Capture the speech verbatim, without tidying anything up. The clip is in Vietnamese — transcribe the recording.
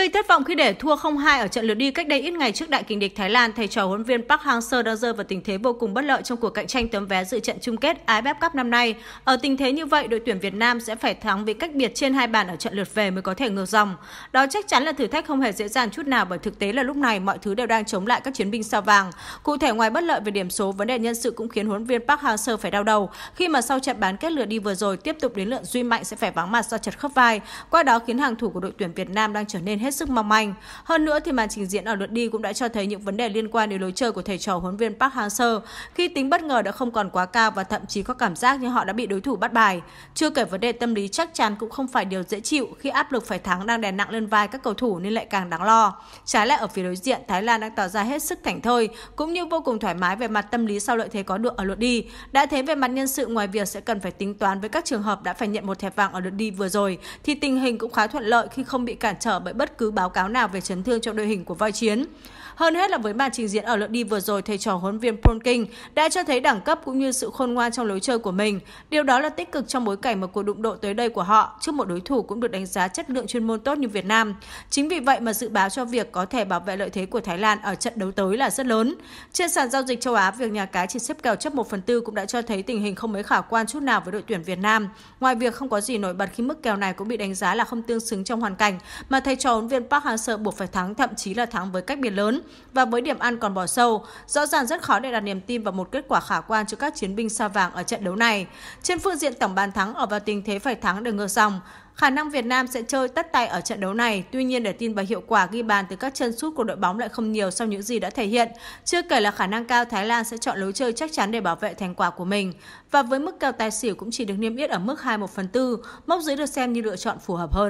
Gây thất vọng khi để thua không hai ở trận lượt đi cách đây ít ngày trước đại kình địch Thái Lan, thầy trò huấn viên Park Hang-seo đang rơi vào tình thế vô cùng bất lợi trong cuộc cạnh tranh tấm vé dự trận chung kết a ép ép Cup năm nay. Ở tình thế như vậy, đội tuyển Việt Nam sẽ phải thắng với cách biệt trên hai bàn ở trận lượt về mới có thể ngược dòng. Đó chắc chắn là thử thách không hề dễ dàng chút nào, bởi thực tế là lúc này mọi thứ đều đang chống lại các chiến binh sao vàng. Cụ thể, ngoài bất lợi về điểm số, vấn đề nhân sự cũng khiến huấn viên Park Hang-seo phải đau đầu khi mà sau trận bán kết lượt đi vừa rồi tiếp tục đến lượt Duy Mạnh sẽ phải vắng mặt do chật khớp vai, qua đó khiến hàng thủ của đội tuyển Việt Nam đang trở nên hết sức mong manh. Hơn nữa thì màn trình diễn ở lượt đi cũng đã cho thấy những vấn đề liên quan đến lối chơi của thầy trò huấn viên Park Hang-seo, khi tính bất ngờ đã không còn quá cao và thậm chí có cảm giác như họ đã bị đối thủ bắt bài. Chưa kể vấn đề tâm lý chắc chắn cũng không phải điều dễ chịu khi áp lực phải thắng đang đè nặng lên vai các cầu thủ nên lại càng đáng lo. Trái lại, ở phía đối diện, Thái Lan đang tỏ ra hết sức thảnh thơi cũng như vô cùng thoải mái về mặt tâm lý sau lợi thế có được ở lượt đi. Đã thế, về mặt nhân sự, ngoài việc sẽ cần phải tính toán với các trường hợp đã phải nhận một thẻ vàng ở lượt đi vừa rồi, thì tình hình cũng khá thuận lợi khi không bị cản trở bởi bất cứ báo cáo nào về chấn thương trong đội hình của voi chiến. Hơn hết là với màn trình diễn ở lượt đi vừa rồi, thầy trò huấn viên Polking đã cho thấy đẳng cấp cũng như sự khôn ngoan trong lối chơi của mình. Điều đó là tích cực trong bối cảnh mà cuộc đụng độ tới đây của họ trước một đối thủ cũng được đánh giá chất lượng chuyên môn tốt như Việt Nam. Chính vì vậy mà dự báo cho việc có thể bảo vệ lợi thế của Thái Lan ở trận đấu tới là rất lớn. Trên sàn giao dịch châu Á, việc nhà cái chỉ xếp kèo chấp một phần tư cũng đã cho thấy tình hình không mấy khả quan chút nào với đội tuyển Việt Nam. Ngoài việc không có gì nổi bật khi mức kèo này cũng bị đánh giá là không tương xứng trong hoàn cảnh mà thầy trò huấn viên Park Hang-seo buộc phải thắng, thậm chí là thắng với cách biệt lớn, và với điểm ăn còn bỏ sâu, rõ ràng rất khó để đặt niềm tin vào một kết quả khả quan cho các chiến binh sao vàng ở trận đấu này. Trên phương diện tổng bàn thắng, ở vào tình thế phải thắng để ngược dòng, khả năng Việt Nam sẽ chơi tất tay ở trận đấu này. Tuy nhiên, để tin vào hiệu quả ghi bàn từ các chân sút của đội bóng lại không nhiều sau những gì đã thể hiện. Chưa kể là khả năng cao Thái Lan sẽ chọn lối chơi chắc chắn để bảo vệ thành quả của mình. Và với mức kèo tài xỉu cũng chỉ được niêm yết ở mức hai một phần tư, mốc dưới được xem như lựa chọn phù hợp hơn.